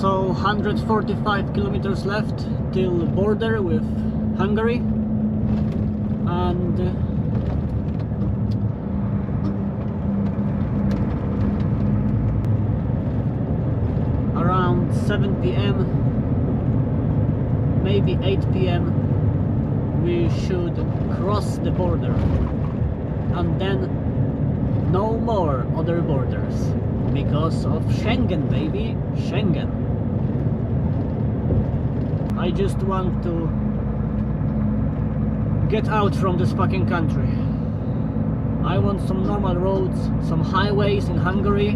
so 145 kilometers left till the border with Hungary, and around 7 p.m. maybe 8 p.m. we should cross the border, and then no more other borders because of Schengen, baby, Schengen. I just want to get out from this fucking country. I want some normal roads, some highways in Hungary.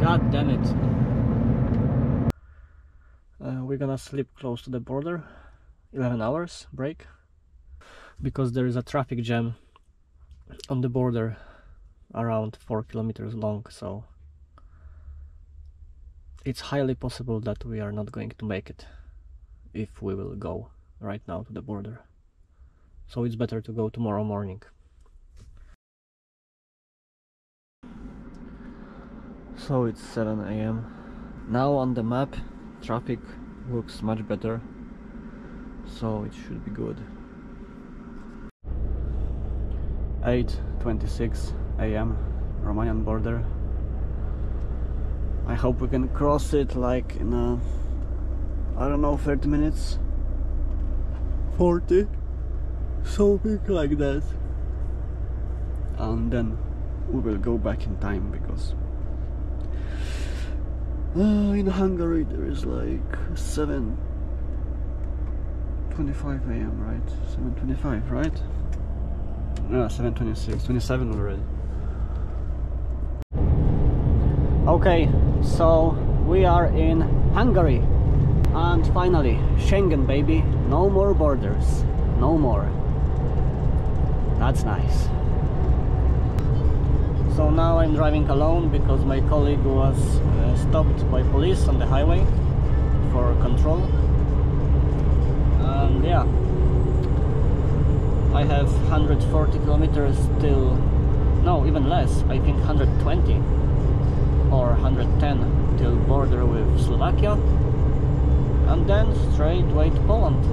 God damn it. We're gonna sleep close to the border. 11 hours break, because there is a traffic jam on the border around 4 kilometers long, so it's highly possible that we are not going to make it if we will go right now to the border. So it's better to go tomorrow morning. So it's 7 a.m. now. On the map traffic looks much better, so it should be good. 8:26 a.m. Romanian border. I hope we can cross it like in a, I don't know, 30 minutes 40, something like that, and then we will go back in time, because in Hungary there is like 7:25 a.m. right? 7:25, right? No, 7:26, 27 already. Okay, so we are in Hungary, and finally Schengen, baby. No more borders, no more. That's nice. So now I'm driving alone because my colleague was stopped by police on the highway for control. And yeah, I have 140 kilometers till, no, even less, I think 120 or 110 till border with Slovakia, and then straight way to Poland.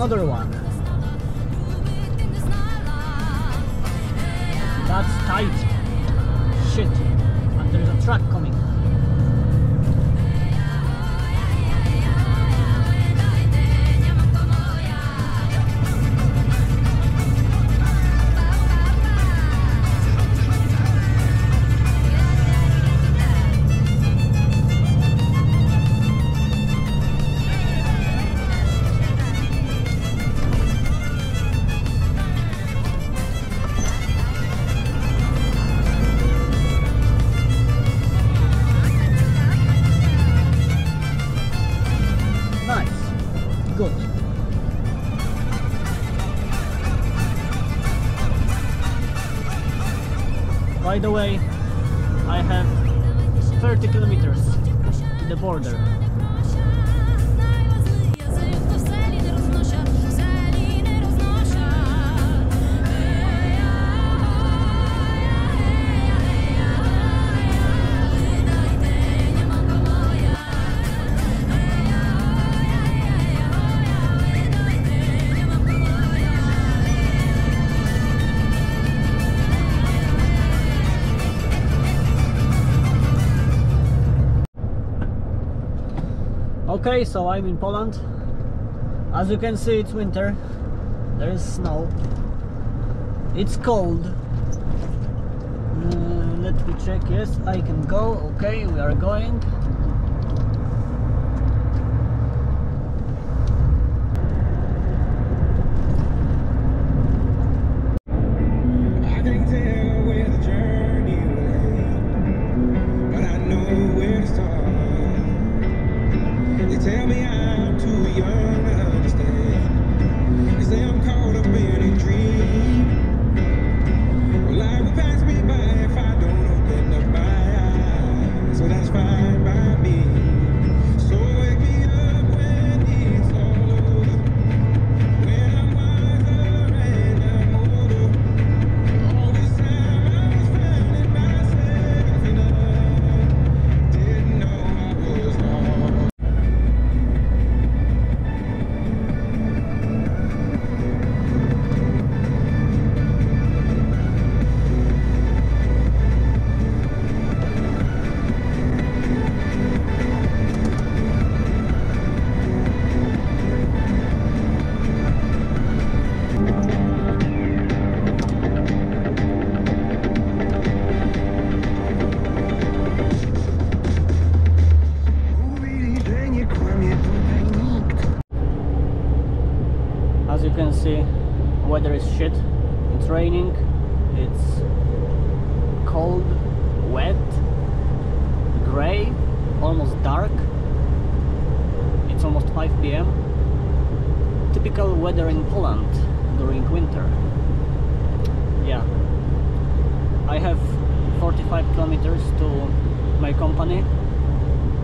Another one. That's tight. Shit. And there's a truck coming. By the way, I have 30 kilometers to the border. Okay, so I'm in Poland. As you can see, it's winter. There is snow. It's cold. Let me check. Yes, I can go. Okay, we are going. As you can see, weather is shit. It's raining, it's cold, wet, grey, almost dark. It's almost 5 PM. Typical weather in Poland during winter. Yeah, I have 45 kilometers to my company,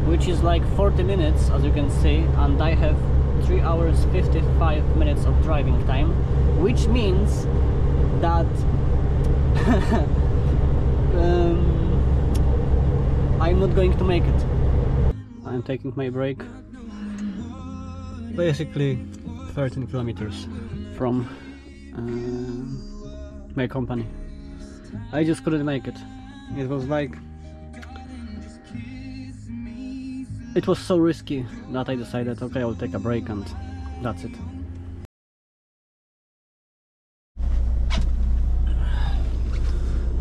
which is like 40 minutes, as you can see, and I have 3 hours 55 minutes of driving time, which means that I'm not going to make it. I'm taking my break basically 13 kilometers from my company. I just couldn't make it. It was like, it was so risky that I decided, okay, I'll take a break, and that's it.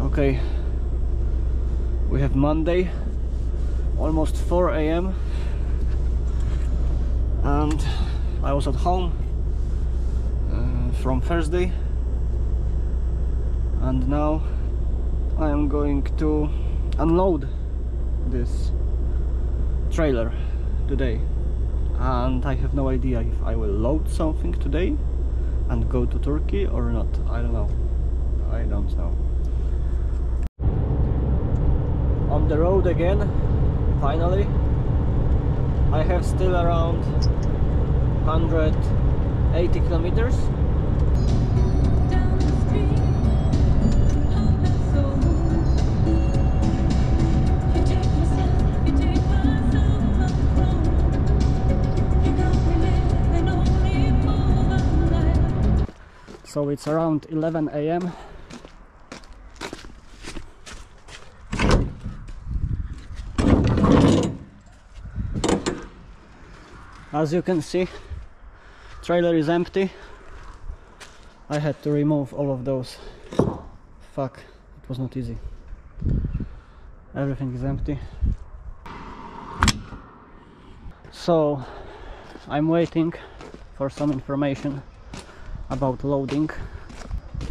Okay, we have Monday, almost 4 AM, and I was at home from Thursday, and now I am going to unload this trailer today, and I have no idea if I will load something today and go to Turkey or not. I don't know. I don't know. On the road again, finally. I have still around 180 kilometers. So it's around 11 AM. As you can see, trailer is empty. I had to remove all of those. Fuck, it was not easy. Everything is empty. So I'm waiting for some information about loading.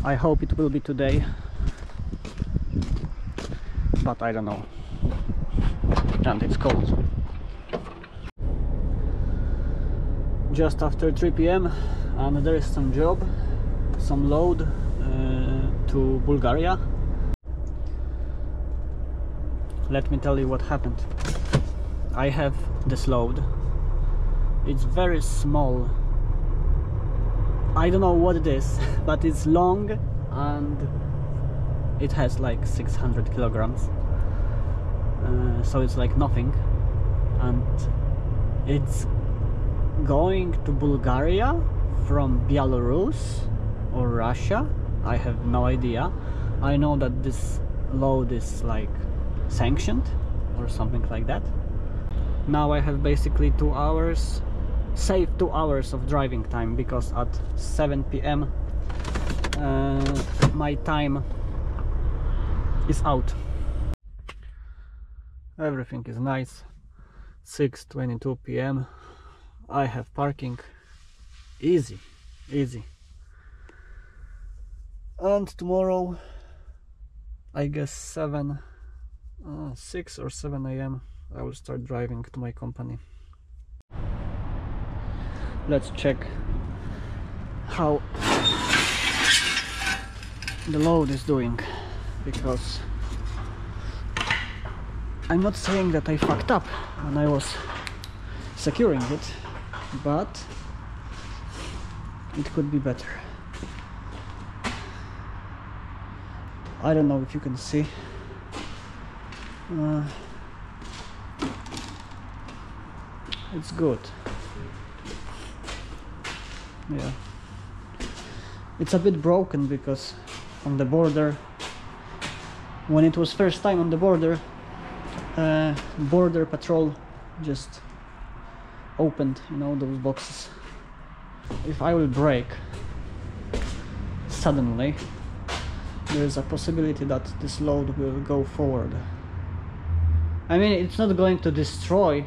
I hope it will be today, but I don't know, and it's cold. Just after 3 PM, and there is some job, some load to Bulgaria. Let me tell you what happened. I have this load. It's very small. I don't know what it is, but it's long and it has like 600 kilograms, so it's like nothing, and it's going to Bulgaria from Belarus or Russia. I have no idea. I know that this load is like sanctioned or something like that. Now I have basically 2 hours, save 2 hours of driving time, because at 7 p.m. My time is out. Everything is nice. 6:22 p.m. I have parking. Easy, easy. And tomorrow, I guess 6 or 7 a.m. I will start driving to my company. Let's check how the load is doing, because I'm not saying that I fucked up when I was securing it, but it could be better. I don't know if you can see. It's good. Yeah. It's a bit broken, because on the border, when it was first time on the border, border patrol just opened, you know, those boxes. If I will brake suddenly, there is a possibility that this load will go forward. I mean, it's not going to destroy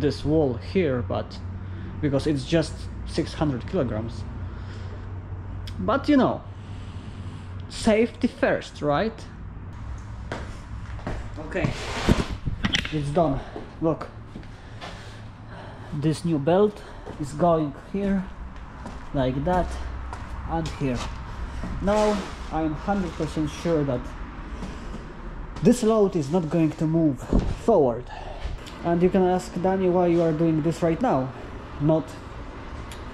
this wall here, but because it's just 600 kilograms, but you know, safety first, right? Okay, it's done. Look, this new belt is going here like that and here. Now I'm 100% sure that this load is not going to move forward. And you can ask Danny why you are doing this right now, not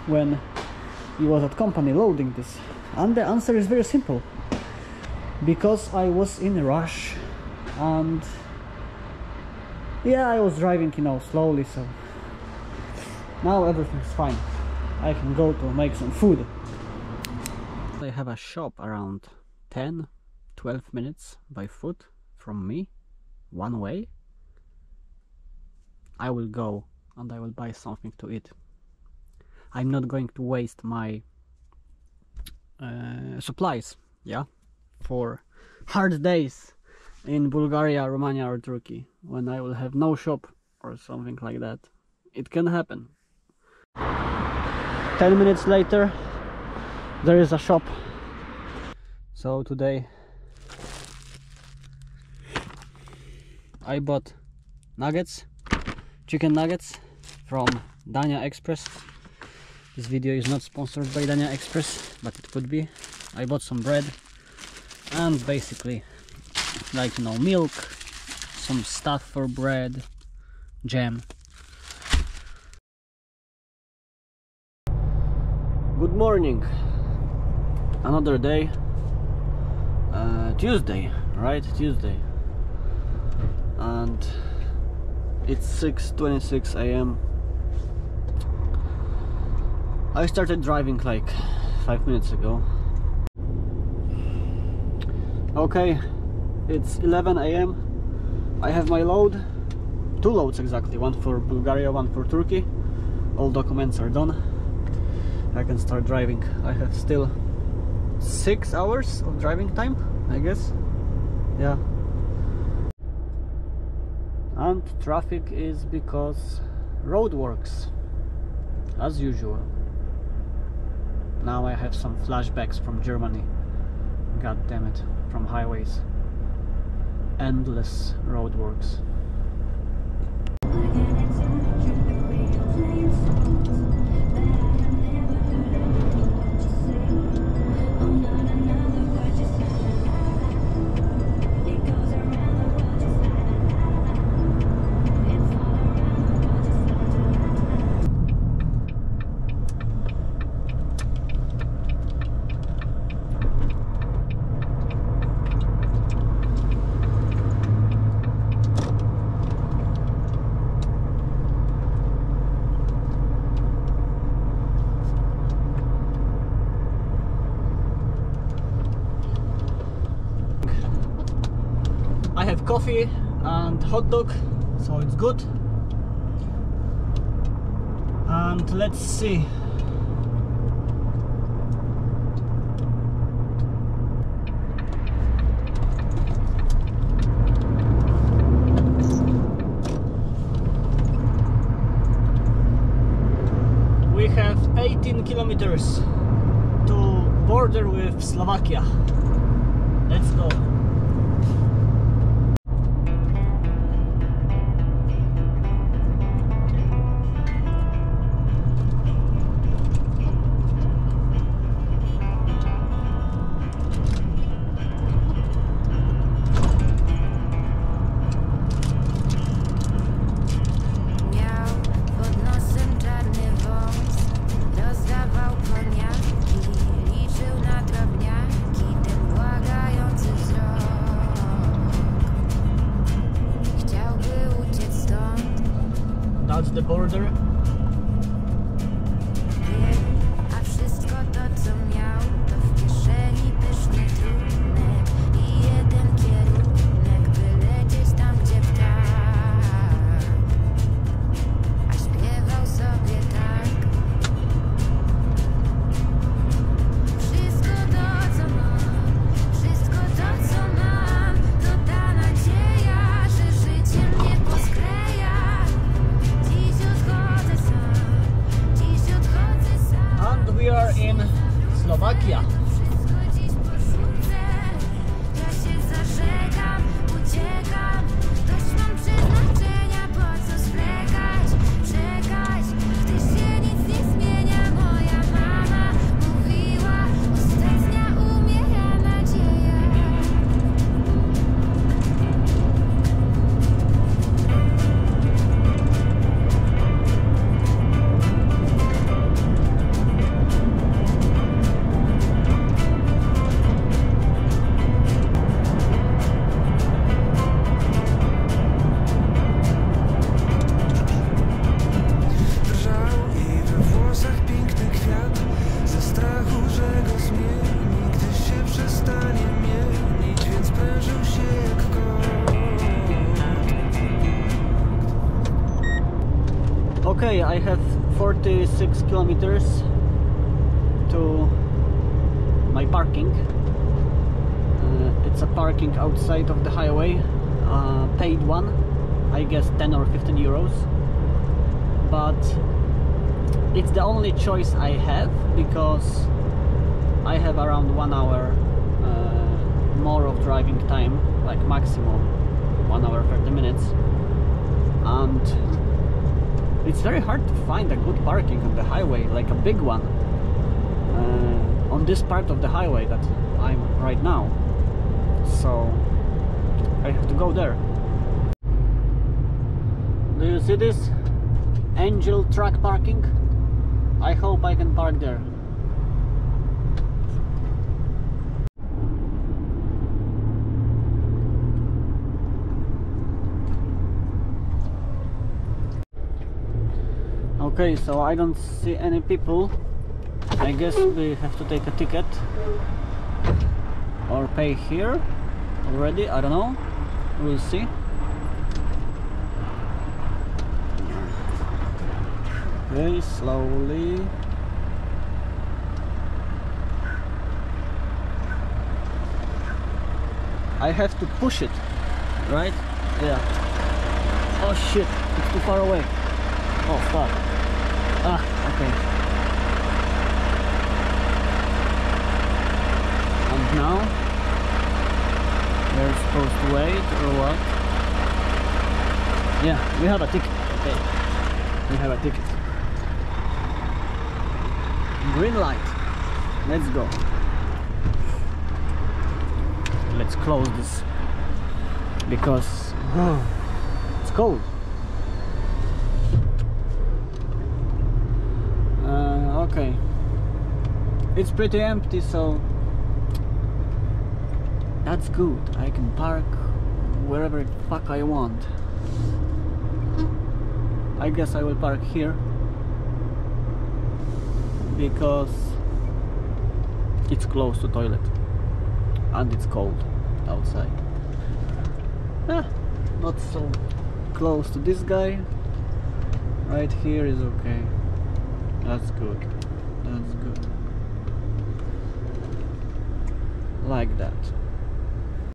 when he was at company loading this. And the answer is very simple. Because I was in a rush, and yeah, I was driving, you know, slowly, so now everything's fine. I can go to make some food. I have a shop around 10-12 minutes by foot from me, one way. I will go and I will buy something to eat. I'm not going to waste my supplies, yeah, for hard days in Bulgaria, Romania or Turkey, when I will have no shop or something like that. It can happen. 10 minutes later, there is a shop. So today I bought nuggets, chicken nuggets from Dania Express. This video is not sponsored by Dania Express, but it could be. I bought some bread and basically, like, you know, milk, some stuff for bread, jam. Good morning. Another day, Tuesday, right? Tuesday, and it's 6:26 a.m. I started driving like 5 minutes ago. Okay, it's 11 a.m. I have my load, 2 loads exactly, one for Bulgaria, one for Turkey. All documents are done. I can start driving. I have still 6 hours of driving time, I guess. Yeah. And traffic is because roadworks, as usual. Now I have some flashbacks from Germany. God damn it, from highways. Endless roadworks. Coffee and hot dog, so it's good. and let's see. We have 18 kilometers to border with Slovakia. Let's go. The border. A wszystko to, co miał, to w kieszeni pyszny trunek i jeden kierunek, byle gdzieś tam, gdzie ptak. A śpiewał sobie tak. Wszystko to, co mam, wszystko to, co mam, to ta nadzieja, że życie mnie poskreśla. And we are in Slovakia. Okay, I have 46 kilometers to my parking. It's a parking outside of the highway, paid one, I guess 10 or 15 euros. But it's the only choice I have because I have around 1 hour more of driving time, like maximum 1 hour 30 minutes. And it's very hard to find a good parking on the highway, like a big one, on this part of the highway that I'm right now, so I have to go there. Do you see this? Angel truck parking. I hope I can park there. Okay, so I don't see any people. I guess we have to take a ticket or pay here already. I don't know. We'll see. Okay, slowly. I have to push it, right? Yeah. Oh shit, it's too far away. Oh fuck. Ah, okay. And now we're supposed to wait or what? Yeah, we have a ticket. Okay, we have a ticket. Green light. Let's go. Let's close this because it's cold. Okay, it's pretty empty, so that's good. I can park wherever the fuck I want. I guess I will park here because it's close to toilet and it's cold outside. Ah, not so close to this guy. Right here is okay. That's good. That's good. Like that.